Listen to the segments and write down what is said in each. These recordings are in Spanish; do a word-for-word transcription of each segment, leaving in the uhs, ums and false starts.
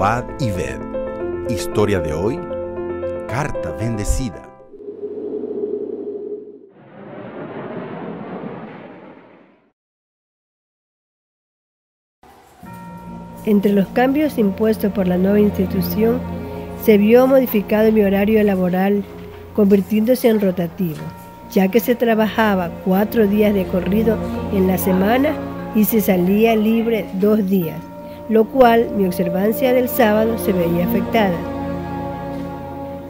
Probad y ved. Historia de hoy, Carta Bendecida. Entre los cambios impuestos por la nueva institución, se vio modificado mi horario laboral, convirtiéndose en rotativo, ya que se trabajaba cuatro días de corrido en la semana y se salía libre dos días, lo cual mi observancia del sábado se veía afectada.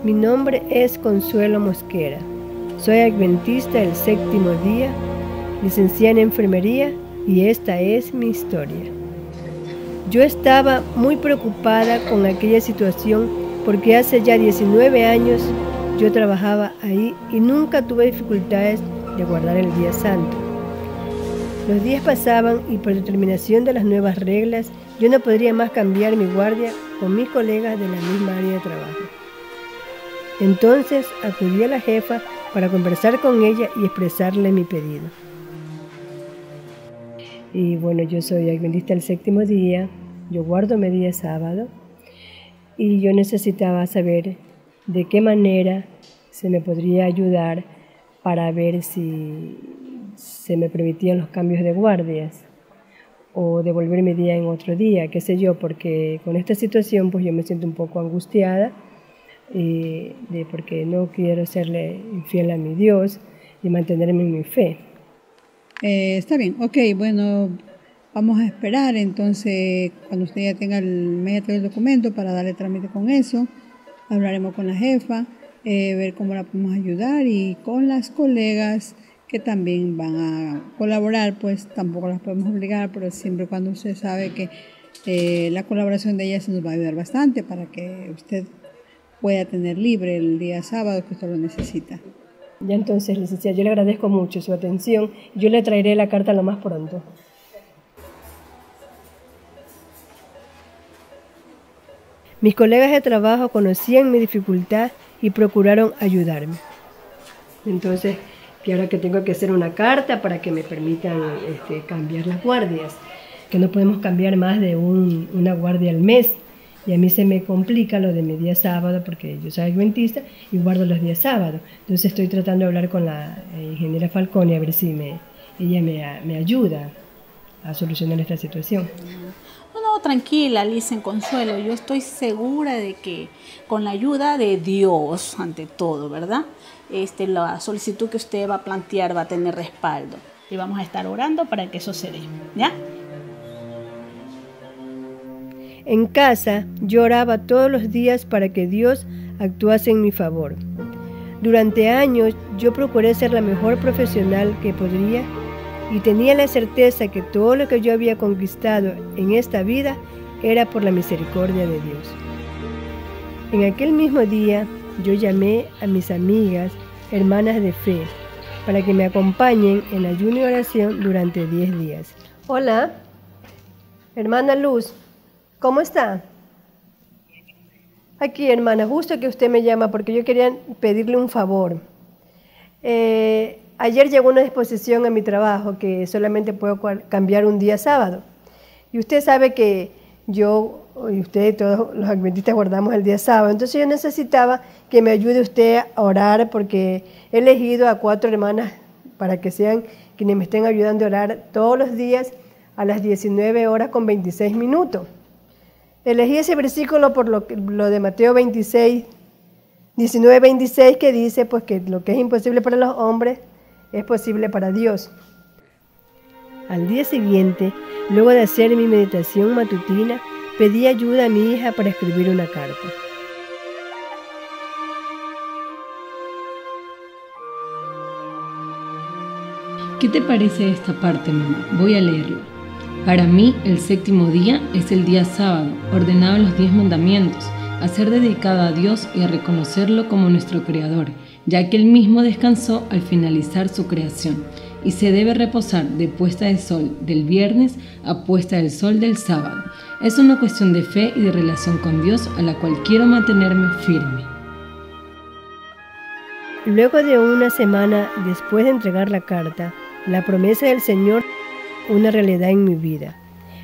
Mi nombre es Consuelo Mosquera, soy adventista del séptimo día, licenciada en enfermería y esta es mi historia. Yo estaba muy preocupada con aquella situación porque hace ya diecinueve años yo trabajaba ahí y nunca tuve dificultades de guardar el día santo. Los días pasaban y por determinación de las nuevas reglas yo no podría más cambiar mi guardia con mis colegas de la misma área de trabajo. Entonces acudí a la jefa para conversar con ella y expresarle mi pedido. Y bueno, yo soy adventista del séptimo día, yo guardo mi día sábado y yo necesitaba saber de qué manera se me podría ayudar para ver si se me permitían los cambios de guardias o devolver mi día en otro día, qué sé yo, porque con esta situación pues yo me siento un poco angustiada eh, de porque no quiero serle infiel a mi Dios y mantenerme en mi fe. Eh, está bien, ok, bueno, vamos a esperar entonces cuando usted ya tenga el, me haya traído el documento para darle trámite con eso, hablaremos con la jefa, eh, ver cómo la podemos ayudar y con las colegas que también van a colaborar, pues tampoco las podemos obligar, pero siempre cuando usted sabe que eh, la colaboración de ellas nos va a ayudar bastante para que usted pueda tener libre el día sábado que usted lo necesita. Ya entonces, licenciada, yo le agradezco mucho su atención. Yo le traeré la carta lo más pronto. Mis colegas de trabajo conocían mi dificultad y procuraron ayudarme. Entonces, que ahora que tengo que hacer una carta para que me permitan este, cambiar las guardias, que no podemos cambiar más de un, una guardia al mes. Y a mí se me complica lo de mi día sábado porque yo soy adventista y guardo los días sábados. Entonces estoy tratando de hablar con la ingeniera Falconi a ver si me, ella me, me ayuda a solucionar esta situación. No, no, tranquila, Lice, Consuelo. Yo estoy segura de que con la ayuda de Dios, ante todo, ¿verdad? Este, la solicitud que usted va a plantear va a tener respaldo. Y vamos a estar orando para que eso se dé, ¿ya? En casa yo oraba todos los días para que Dios actuase en mi favor. Durante años yo procuré ser la mejor profesional que podría y tenía la certeza que todo lo que yo había conquistado en esta vida era por la misericordia de Dios. En aquel mismo día yo llamé a mis amigas, hermanas de fe, para que me acompañen en ayuno y oración durante diez días. Hola, hermana Luz. ¿Cómo está? Aquí, hermana, justo que usted me llama porque yo quería pedirle un favor. Eh, ayer llegó una disposición a mi trabajo que solamente puedo cambiar un día sábado. Y usted sabe que yo, y usted y todos los adventistas guardamos el día sábado. Entonces yo necesitaba que me ayude usted a orar porque he elegido a cuatro hermanas para que sean quienes me estén ayudando a orar todos los días a las diecinueve horas con veintiséis minutos. Elegí ese versículo por lo, lo de Mateo veintiséis, diecinueve, veintiséis, que dice pues que lo que es imposible para los hombres es posible para Dios. Al día siguiente, luego de hacer mi meditación matutina, pedí ayuda a mi hija para escribir una carta. ¿Qué te parece esta parte, mamá? Voy a leerlo. Para mí, el séptimo día es el día sábado, ordenado en los diez mandamientos, a ser dedicado a Dios y a reconocerlo como nuestro Creador, ya que Él mismo descansó al finalizar su creación, y se debe reposar de puesta de sol del viernes a puesta del sol del sábado. Es una cuestión de fe y de relación con Dios a la cual quiero mantenerme firme. Luego de una semana después de entregar la carta, la promesa del Señor una realidad en mi vida.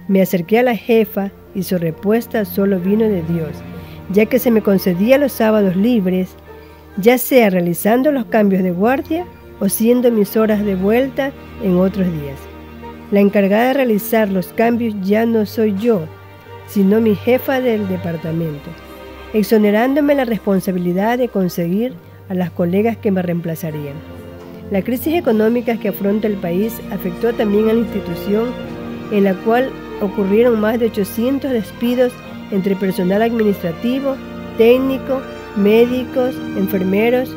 Me acerqué a la jefa y su respuesta solo vino de Dios, ya que se me concedía los sábados libres, ya sea realizando los cambios de guardia o siendo mis horas de vuelta en otros días. La encargada de realizar los cambios ya no soy yo, sino mi jefa del departamento, exonerándome la responsabilidad de conseguir a las colegas que me reemplazarían. La crisis económica que afronta el país afectó también a la institución, en la cual ocurrieron más de ochocientos despidos entre personal administrativo, técnico, médicos, enfermeros,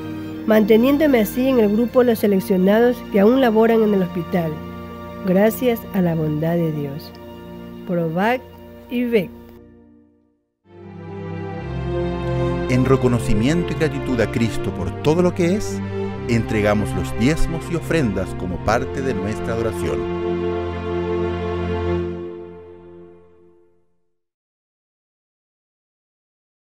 manteniéndome así en el grupo de los seleccionados que aún laboran en el hospital, gracias a la bondad de Dios. Probad y Ved. En reconocimiento y gratitud a Cristo por todo lo que es, entregamos los diezmos y ofrendas como parte de nuestra adoración.